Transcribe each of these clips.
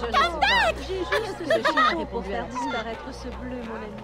Come back! J'ai juste ce chapeau pour faire disparaître ce bleu, mon ami.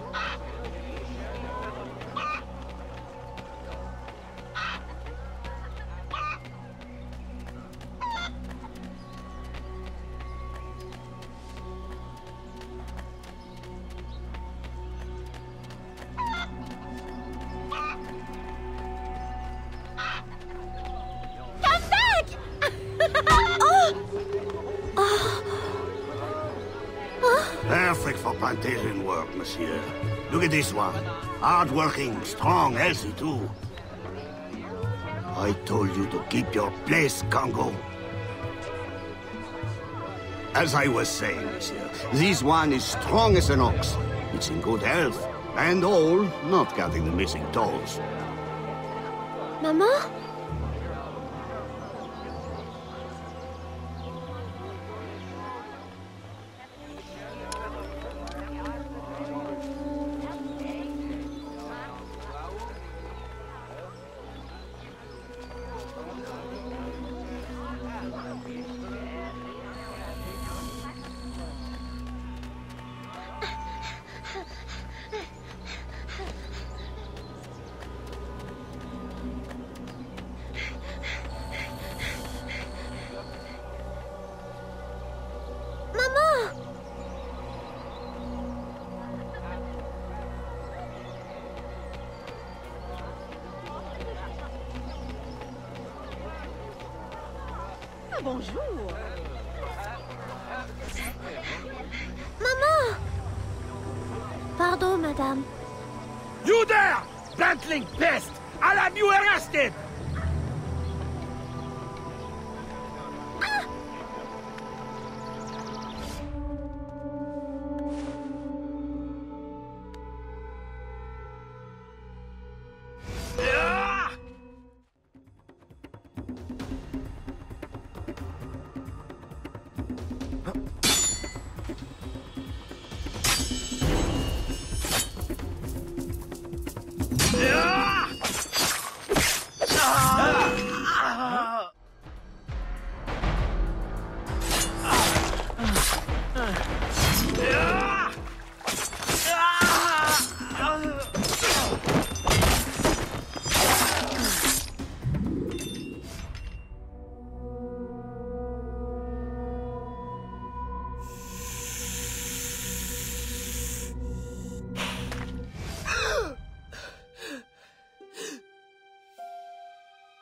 Perfect for plantation work, monsieur. Look at this one. Hard-working, strong, healthy, too. I told you to keep your place, Congo. As I was saying, monsieur, this one is strong as an ox. It's in good health, and all, not counting the missing toes. Maman? Bonjour. Maman! Pardon, madame. You there! Bantling pest! I'll have you arrested!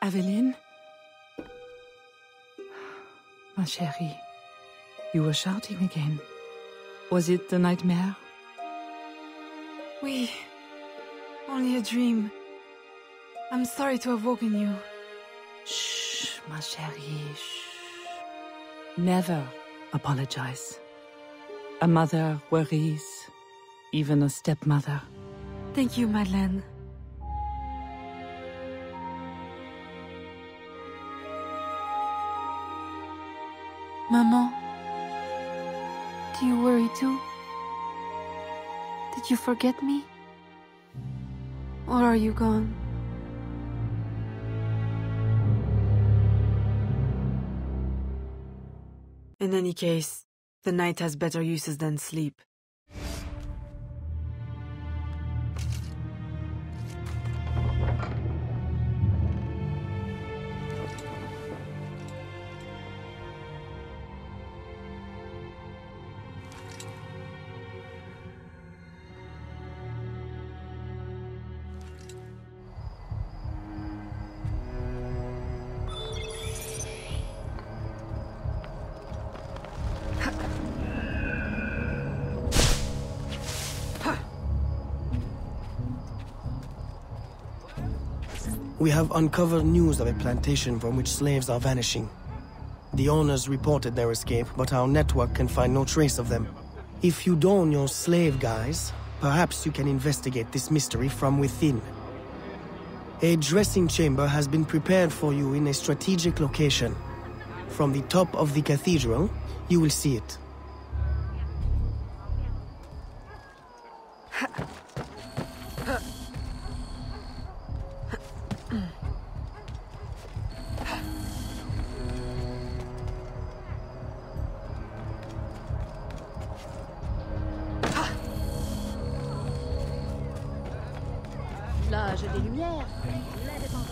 Aveline? My chérie, you were shouting again. Was it the nightmare? Oui, only a dream. I'm sorry to have woken you. Shh, my chérie, shh. Never apologize. A mother worries, even a stepmother. Thank you, Madeleine. Maman, do you worry too? Did you forget me? Or are you gone? In any case, the night has better uses than sleep. We have uncovered news of a plantation from which slaves are vanishing. The owners reported their escape, but our network can find no trace of them. If you don your slave guise, perhaps you can investigate this mystery from within. A dressing chamber has been prepared for you in a strategic location. From the top of the cathedral, you will see it. L'âge des Lumières, l'indépendance.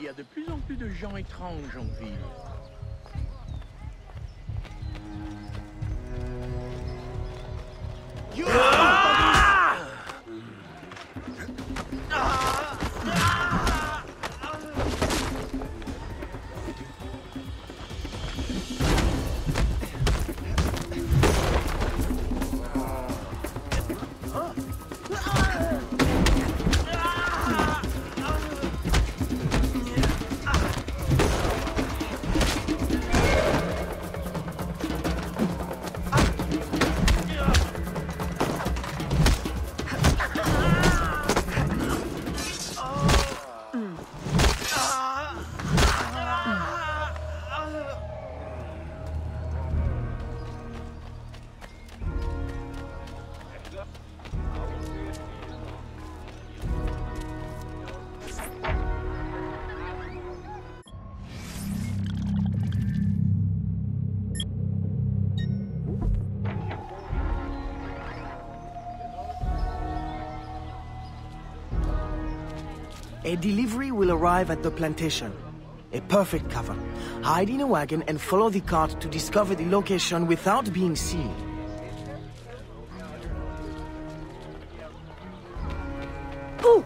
Il y a de plus en plus de gens étranges en ville. A delivery will arrive at the plantation. A perfect cover. Hide in a wagon and follow the cart to discover the location without being seen. Ooh!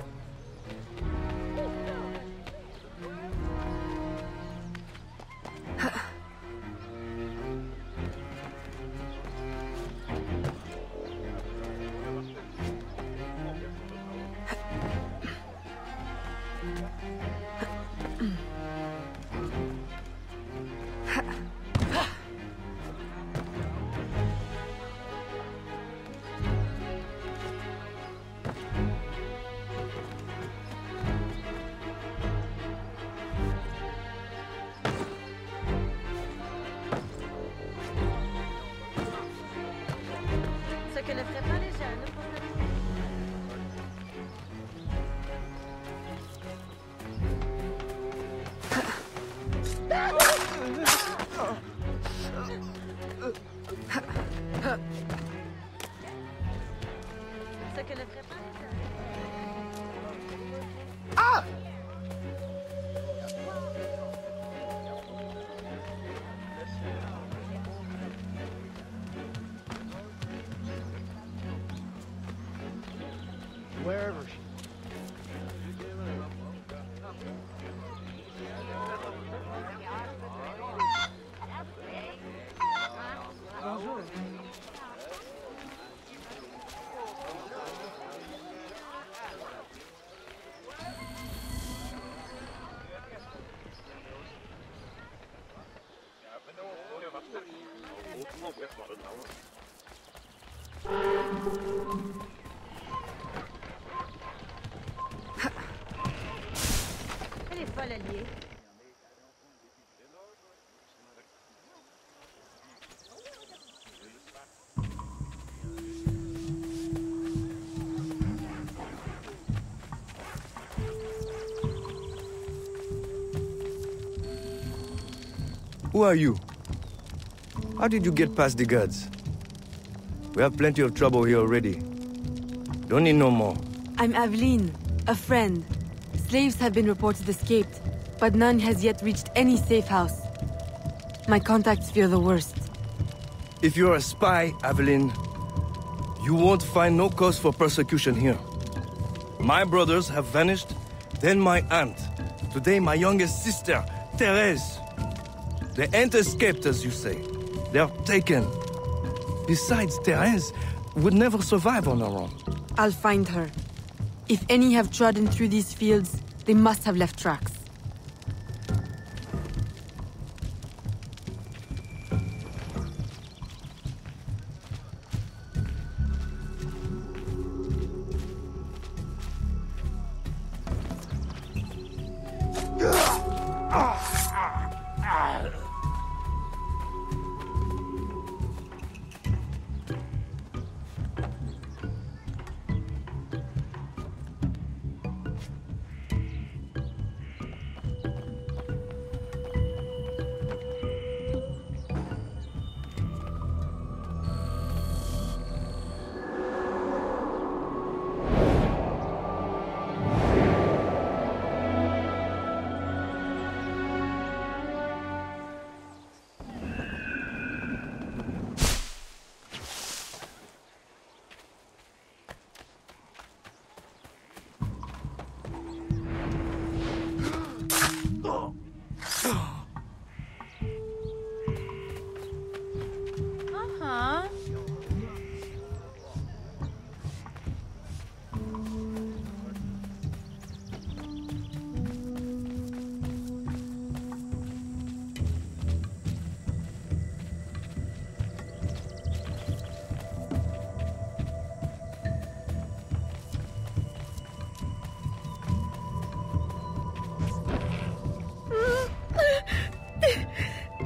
Elle est folle alliée. Who are you? How did you get past the guards? We have plenty of trouble here already. Don't need no more. I'm Aveline, a friend. Slaves have been reported escaped, but none has yet reached any safe house. My contacts fear the worst. If you're a spy, Aveline, you won't find no cause for persecution here. My brothers have vanished, then my aunt. Today my youngest sister, Therese. They ain't escaped, as you say. They're taken. Besides, Therese would never survive on her own. I'll find her. If any have trodden through these fields, they must have left tracks.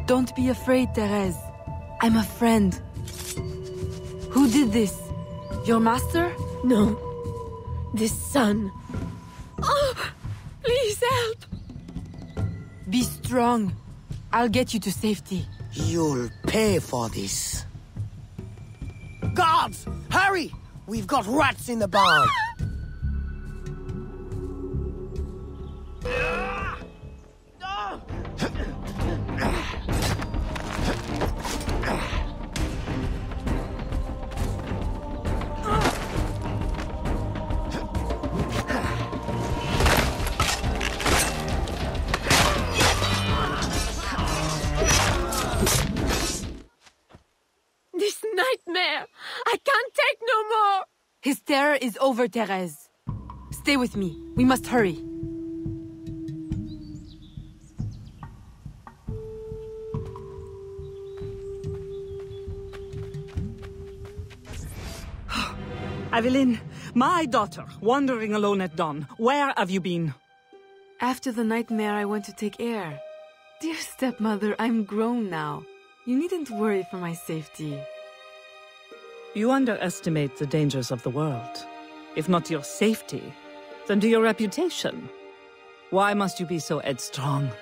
Don't be afraid, Therese. I'm a friend. Who did this? Your master? No. This son. Oh, please help! Be strong. I'll get you to safety. You'll pay for this. Guards! Hurry! We've got rats in the barn! Is over, Therese. Stay with me. We must hurry. Aveline, my daughter, wandering alone at dawn. Where have you been? After the nightmare, I went to take air. Dear stepmother, I'm grown now. You needn't worry for my safety. You underestimate the dangers of the world. If not your safety, then to your reputation. Why must you be so headstrong?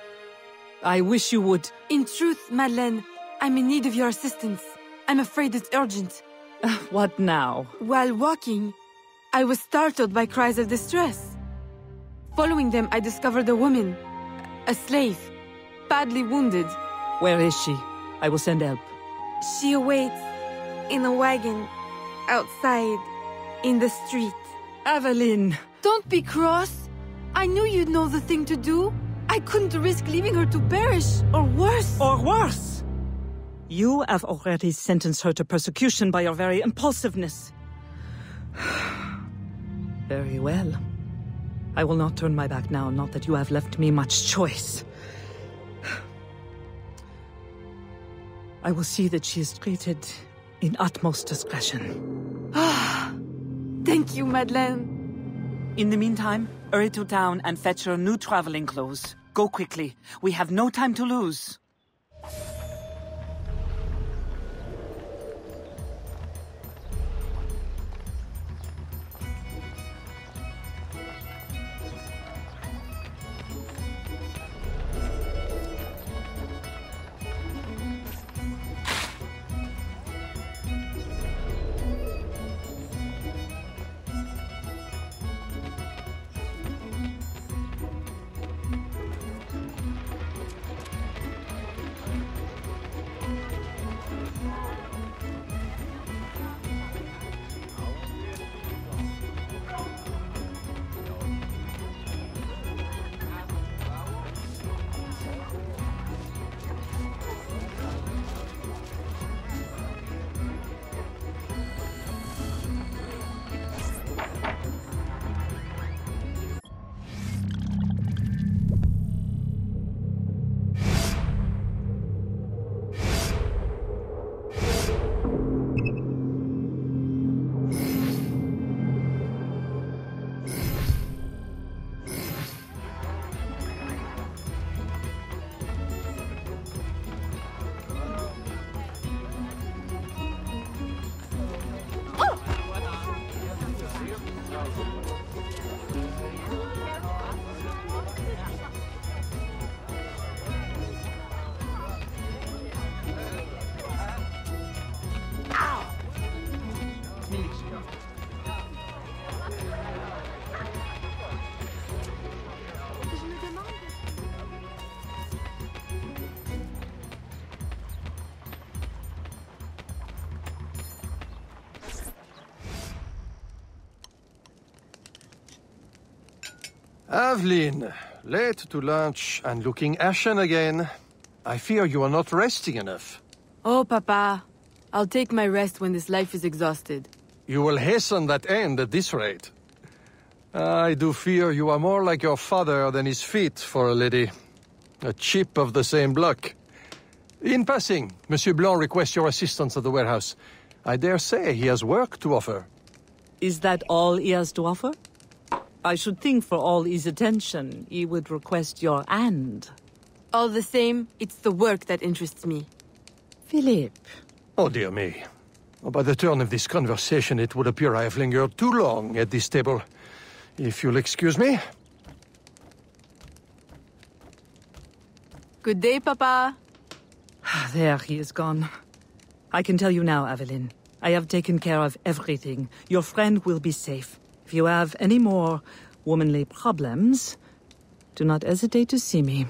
I wish you would... In truth, Madeleine, I'm in need of your assistance. I'm afraid it's urgent. What now? While walking, I was startled by cries of distress. Following them, I discovered a woman, a slave, badly wounded. Where is she? I will send help. She awaits... in a wagon, outside, in the street. Aveline! Don't be cross! I knew you'd know the thing to do. I couldn't risk leaving her to perish, or worse. Or worse! You have already sentenced her to persecution by your very impulsiveness. Very well. I will not turn my back now, not that you have left me much choice. I will see that she is treated... in utmost discretion. Ah, thank you, Madeleine. In the meantime, hurry to town and fetch her new traveling clothes. Go quickly. We have no time to lose. Aveline, late to lunch and looking ashen again. I fear you are not resting enough. Oh, Papa. I'll take my rest when this life is exhausted. You will hasten that end at this rate. I do fear you are more like your father than his feet for a lady. A chip of the same block. In passing, Monsieur Blanc requests your assistance at the warehouse. I dare say he has work to offer. Is that all he has to offer? I should think for all his attention, he would request your hand. All the same, it's the work that interests me. Philippe. Oh, dear me. Oh, by the turn of this conversation, it would appear I have lingered too long at this table. If you'll excuse me. Good day, Papa. There, he is gone. I can tell you now, Aveline. I have taken care of everything. Your friend will be safe. If you have any more womanly problems, do not hesitate to see me.